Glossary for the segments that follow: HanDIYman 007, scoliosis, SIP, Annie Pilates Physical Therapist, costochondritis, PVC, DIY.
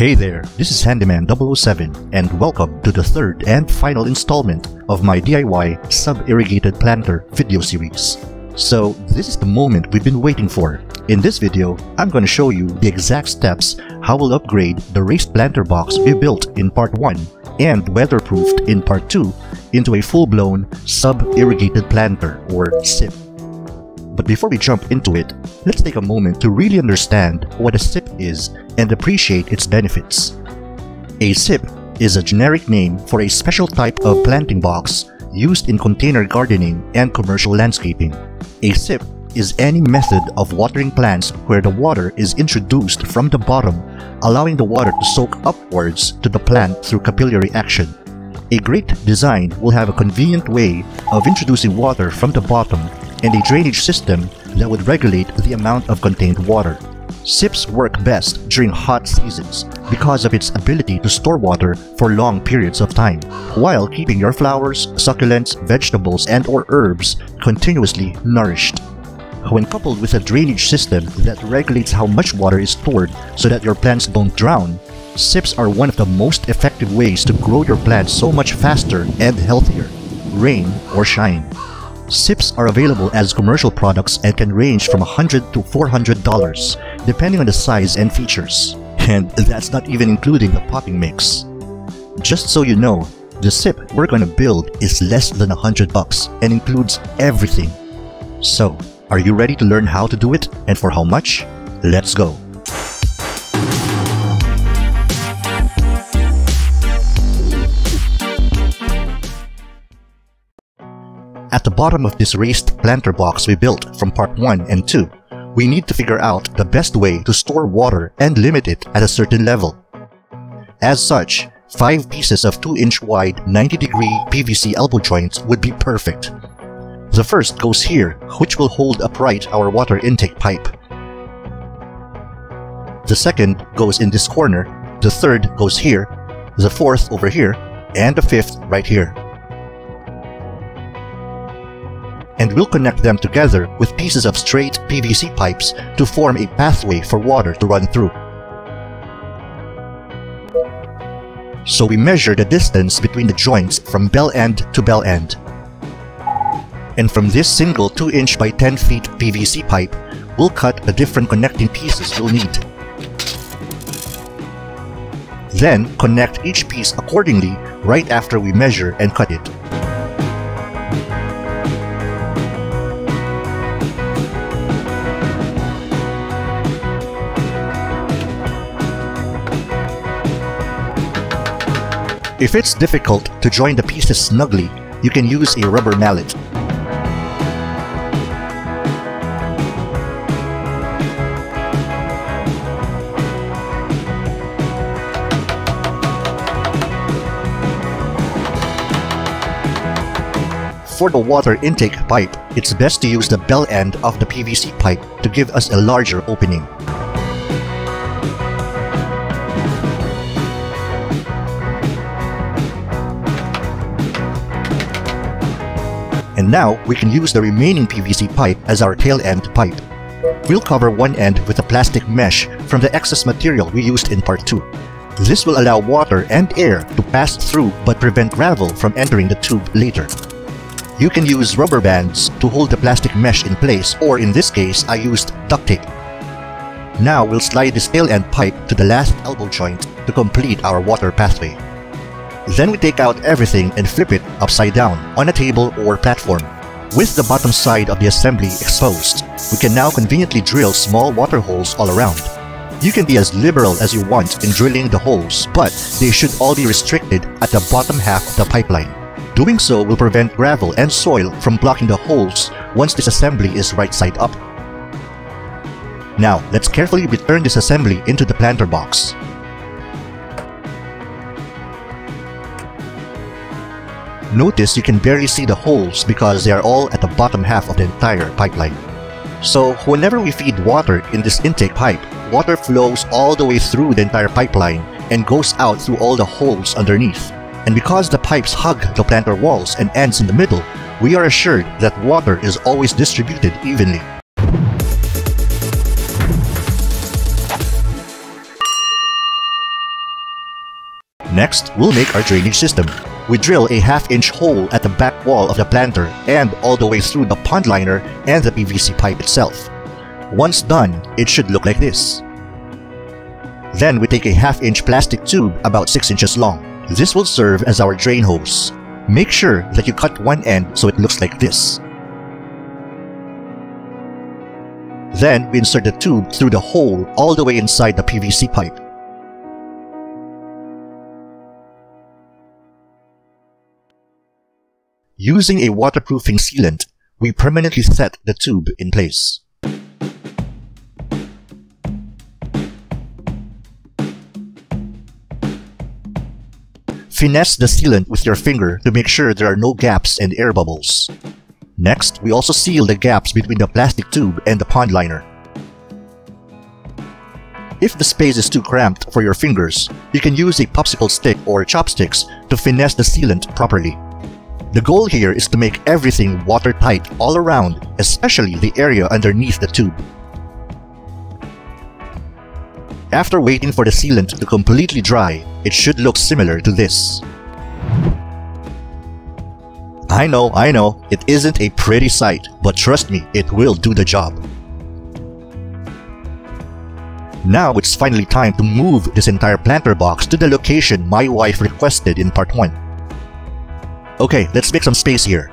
Hey there, this is HanDIYman 007 and welcome to the third and final installment of my DIY sub-irrigated planter video series. So this is the moment we've been waiting for. In this video, I'm going to show you the exact steps how we'll upgrade the raised planter box we built in part 1 and weatherproofed in part 2 into a full-blown sub-irrigated planter or SIP. But before we jump into it, let's take a moment to really understand what a SIP is and appreciate its benefits. A SIP is a generic name for a special type of planting box used in container gardening and commercial landscaping. A SIP is any method of watering plants where the water is introduced from the bottom, allowing the water to soak upwards to the plant through capillary action. A great design will have a convenient way of introducing water from the bottom and a drainage system that would regulate the amount of contained water. SIPs work best during hot seasons because of its ability to store water for long periods of time, while keeping your flowers, succulents, vegetables, and/or herbs continuously nourished. When coupled with a drainage system that regulates how much water is stored so that your plants don't drown, SIPs are one of the most effective ways to grow your plants so much faster and healthier, rain or shine. SIPs are available as commercial products and can range from $100 to $400, depending on the size and features. And that's not even including the potting mix. Just so you know, the SIP we're gonna build is less than $100 and includes everything. So, are you ready to learn how to do it and for how much? Let's go! At the bottom of this raised planter box we built from part 1 and 2, we need to figure out the best way to store water and limit it at a certain level. As such, 5 pieces of 2-inch wide 90-degree PVC elbow joints would be perfect. The first goes here, which will hold upright our water intake pipe. The second goes in this corner, the third goes here, the fourth over here, and the fifth right here. And we'll connect them together with pieces of straight PVC pipes to form a pathway for water to run through. So we measure the distance between the joints from bell end to bell end. And from this single 2-inch by 10 feet PVC pipe, we'll cut the different connecting pieces you'll need. Then connect each piece accordingly right after we measure and cut it. If it's difficult to join the pieces snugly, you can use a rubber mallet. For the water intake pipe, it's best to use the bell end of the PVC pipe to give us a larger opening. And now we can use the remaining PVC pipe as our tail end pipe. We'll cover one end with a plastic mesh from the excess material we used in part 2. This will allow water and air to pass through but prevent gravel from entering the tube later. You can use rubber bands to hold the plastic mesh in place, or in this case I used duct tape. Now we'll slide this tail end pipe to the last elbow joint to complete our water pathway. Then we take out everything and flip it upside down on a table or platform. With the bottom side of the assembly exposed, we can now conveniently drill small water holes all around. You can be as liberal as you want in drilling the holes, but they should all be restricted at the bottom half of the pipeline. Doing so will prevent gravel and soil from blocking the holes once this assembly is right side up. Now, let's carefully return this assembly into the planter box. Notice you can barely see the holes because they are all at the bottom half of the entire pipeline. So whenever we feed water in this intake pipe, water flows all the way through the entire pipeline and goes out through all the holes underneath. And because the pipes hug the planter walls and ends in the middle, we are assured that water is always distributed evenly. Next, we'll make our drainage system. We drill a half-inch hole at the back wall of the planter and all the way through the pond liner and the PVC pipe itself. Once done, it should look like this. Then we take a half-inch plastic tube about 6 inches long. This will serve as our drain hose. Make sure that you cut one end so it looks like this. Then we insert the tube through the hole all the way inside the PVC pipe. Using a waterproofing sealant, we permanently set the tube in place. Finesse the sealant with your finger to make sure there are no gaps and air bubbles. Next, we also seal the gaps between the plastic tube and the pond liner. If the space is too cramped for your fingers, you can use a popsicle stick or chopsticks to finesse the sealant properly. The goal here is to make everything watertight all around, especially the area underneath the tube. After waiting for the sealant to completely dry, it should look similar to this. I know, it isn't a pretty sight, but trust me, it will do the job. Now it's finally time to move this entire planter box to the location my wife requested in part 1. Okay, let's make some space here.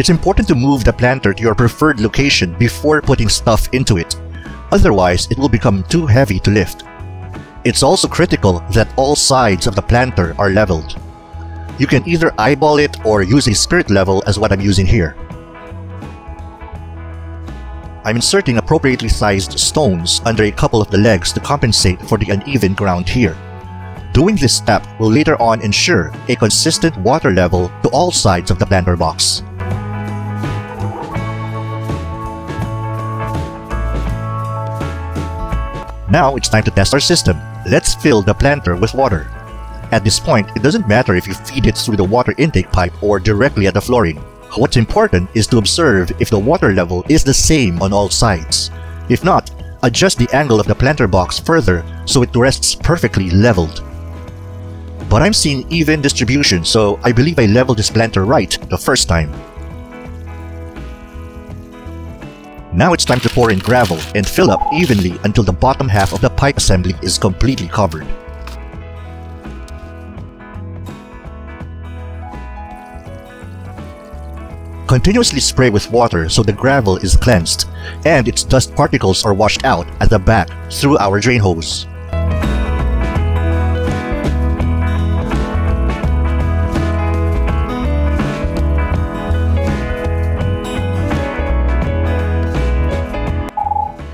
It's important to move the planter to your preferred location before putting stuff into it, otherwise it will become too heavy to lift. It's also critical that all sides of the planter are leveled. You can either eyeball it or use a spirit level as what I'm using here. I'm inserting appropriately sized stones under a couple of the legs to compensate for the uneven ground here. Doing this step will later on ensure a consistent water level to all sides of the planter box. Now it's time to test our system. Let's fill the planter with water. At this point, it doesn't matter if you feed it through the water intake pipe or directly at the flooring. What's important is to observe if the water level is the same on all sides. If not, adjust the angle of the planter box further so it rests perfectly leveled. But I'm seeing even distribution, so I believe I leveled this planter right the first time. Now it's time to pour in gravel and fill up evenly until the bottom half of the pipe assembly is completely covered. Continuously spray with water so the gravel is cleansed and its dust particles are washed out at the back through our drain hose.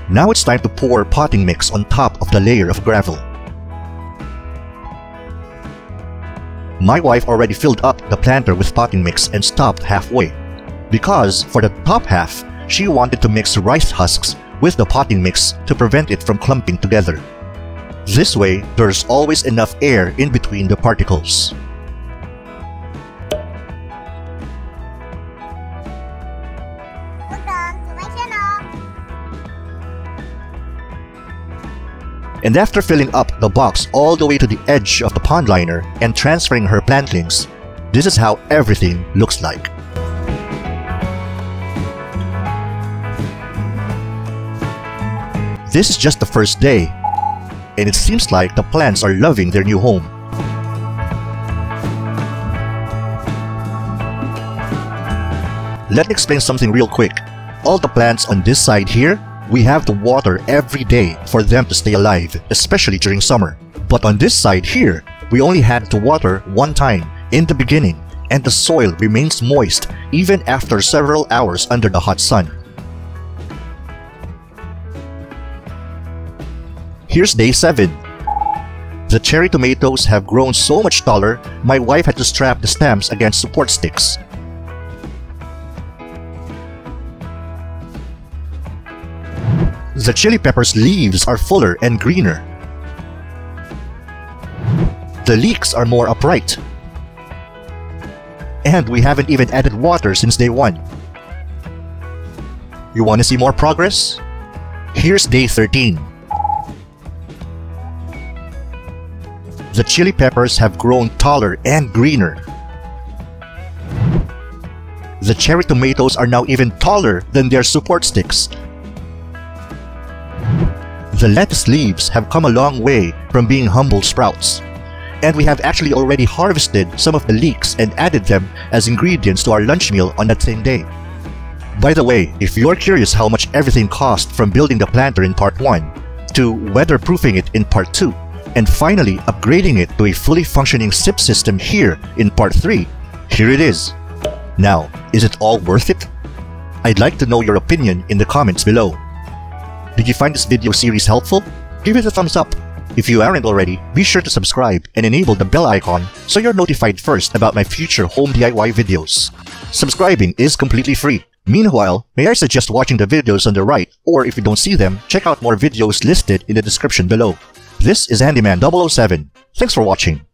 Now it's time to pour potting mix on top of the layer of gravel. My wife already filled up the planter with potting mix and stopped halfway, because for the top half, she wanted to mix rice husks with the potting mix to prevent it from clumping together. This way, there's always enough air in between the particles. And after filling up the box all the way to the edge of the pond liner and transferring her plantlings, this is how everything looks like. This is just the first day, and it seems like the plants are loving their new home. Let me explain something real quick. All the plants on this side here, we have to water every day for them to stay alive, especially during summer. But on this side here, we only had to water one time in the beginning, and the soil remains moist even after several hours under the hot sun. Here's day 7. The cherry tomatoes have grown so much taller, my wife had to strap the stems against support sticks. The chili pepper's leaves are fuller and greener. The leeks are more upright. And we haven't even added water since day 1. You want to see more progress? Here's day 13. The chili peppers have grown taller and greener. The cherry tomatoes are now even taller than their support sticks. The lettuce leaves have come a long way from being humble sprouts. And we have actually already harvested some of the leeks and added them as ingredients to our lunch meal on that same day. By the way, if you're curious how much everything cost from building the planter in part 1, to weatherproofing it in part 2, and finally upgrading it to a fully functioning SIP system here in part 3, here it is. Now, is it all worth it? I'd like to know your opinion in the comments below. Did you find this video series helpful? Give it a thumbs up. If you aren't already, be sure to subscribe and enable the bell icon so you're notified first about my future home DIY videos. Subscribing is completely free. Meanwhile, may I suggest watching the videos on the right, or if you don't see them, check out more videos listed in the description below. This is HanDIYman 007. Thanks for watching.